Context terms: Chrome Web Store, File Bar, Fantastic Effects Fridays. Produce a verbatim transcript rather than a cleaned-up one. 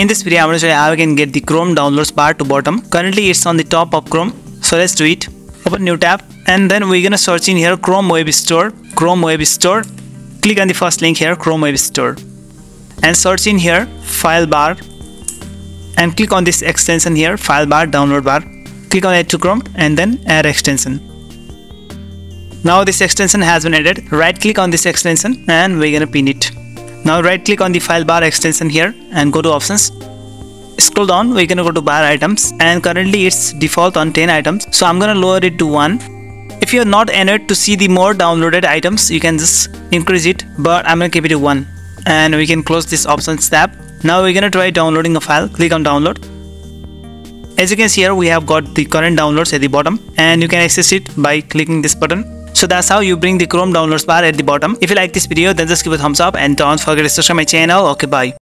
In this video, I'm going to show you how we can get the Chrome downloads bar to bottom. Currently, it's on the top of Chrome. So let's do it. Open new tab, and then we're gonna search in here Chrome Web Store. Chrome Web Store. Click on the first link here, Chrome Web Store, and search in here File Bar, and click on this extension here, File Bar, Download Bar. Click on Add to Chrome, and then Add Extension. Now this extension has been added. Right click on this extension, and we're gonna pin it. Now right click on the File Bar extension here and go to Options. Scroll down, we're gonna go to Bar Items, and currently it's default on ten items, so I'm gonna lower it to one. If you're not enabled to see the more downloaded items, you can just increase it, but I'm gonna keep it to one. And we can close this Options tab. Now we're gonna try downloading a file. Click on Download. As you can see here, we have got the current downloads at the bottom, and you can access it by clicking this button. So that's how you bring the Chrome downloads bar at the bottom. If you like this video, then just give it a thumbs up and don't forget to subscribe my channel. Okay, bye.